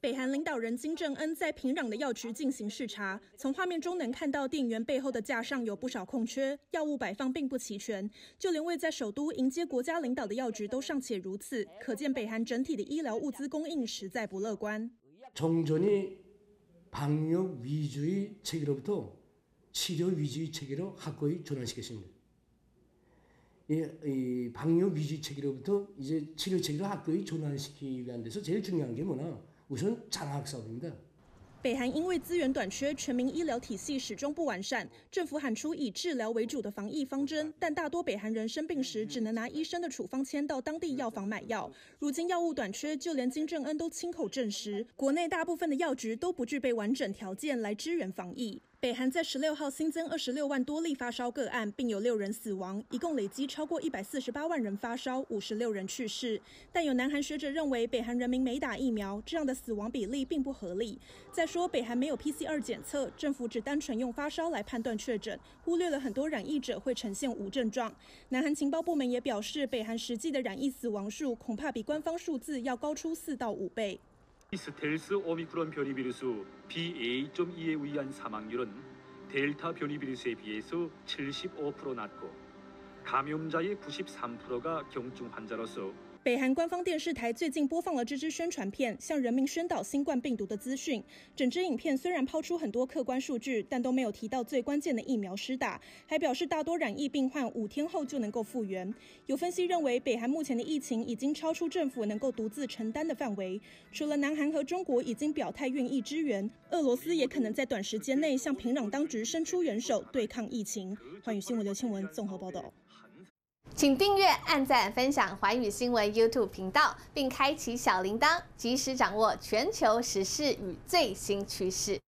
北韩领导人金正恩在平壤的药局进行视察，从画面中能看到店员背后的架上有不少空缺，药物摆放并不齐全，就连位在首都迎接国家领导的药局都尚且如此，可见北韩整体的医疗物资供应实在不乐观。정전이 방역 위주의 체계로부터 치료 위주의 체계로 확고히 전환시켰습니다. 이 방역 위주의 체계로부터 이제 치료 체계로 확고히 전환시키기 위한 데서 제일 중요한 게 뭐냐? 우선 장학 사업입니다. 北韩因为资源短缺，全民医疗体系始终不完善。政府喊出以治疗为主的防疫方针，但大多北韩人生病时只能拿医生的处方签到当地药房买药。如今药物短缺，就连金正恩都亲口证实，国内大部分的药局都不具备完整条件来支援防疫。北韩在16号新增26万多例发烧个案，并有6人死亡，一共累积超过148万人发烧，56人去世。但有南韩学者认为，北韩人民没打疫苗，这样的死亡比例并不合理。再说，北韩没有 PCR 检测，政府只单纯用发烧来判断确诊，忽略了很多染疫者会呈现无症状。南韩情报部门也表示，北韩实际的染疫死亡数恐怕比官方数字要高出4到5倍。 스텔스 오미크론 변이 비루스 BA.2에 의한 사망률은 델타 변이 비루스에 비해서 75% 낮고 감염자의 93%가 경증 환자로서 北韩官方电视台最近播放了这支宣传片，向人民宣导新冠病毒的资讯。整支影片虽然抛出很多客观数据，但都没有提到最关键的疫苗施打，还表示大多染疫病患5天后就能够复原。有分析认为，北韩目前的疫情已经超出政府能够独自承担的范围。除了南韩和中国已经表态愿意支援，俄罗斯也可能在短时间内向平壤当局伸出援手，对抗疫情。环宇新闻刘庆文综合报道。 请订阅、按赞、分享寰宇新闻 YouTube 频道，并开启小铃铛，及时掌握全球时事与最新趋势。